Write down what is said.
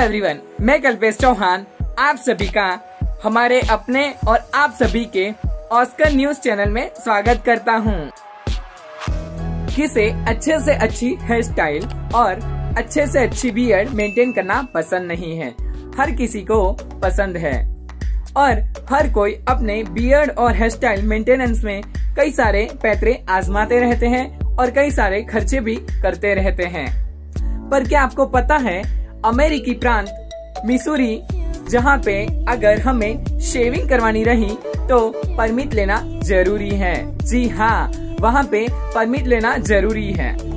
Everyone, मैं कल्पेश चौहान आप सभी का हमारे अपने और आप सभी के ऑस्कर न्यूज चैनल में स्वागत करता हूँ। किसे अच्छे से अच्छी हेयर स्टाइल और अच्छे से अच्छी बियर्ड मेंटेन करना पसंद नहीं है, हर किसी को पसंद है और हर कोई अपने बियर्ड और हेयर स्टाइल मेंटेनेंस में कई सारे पैतरे आजमाते रहते हैं और कई सारे खर्चे भी करते रहते हैं। पर क्या आपको पता है, अमेरिकी प्रांत मिसूरी, जहाँ पे अगर हमें शेविंग करवानी रही तो परमिट लेना जरूरी है। जी हाँ, वहाँ पे परमिट लेना जरूरी है।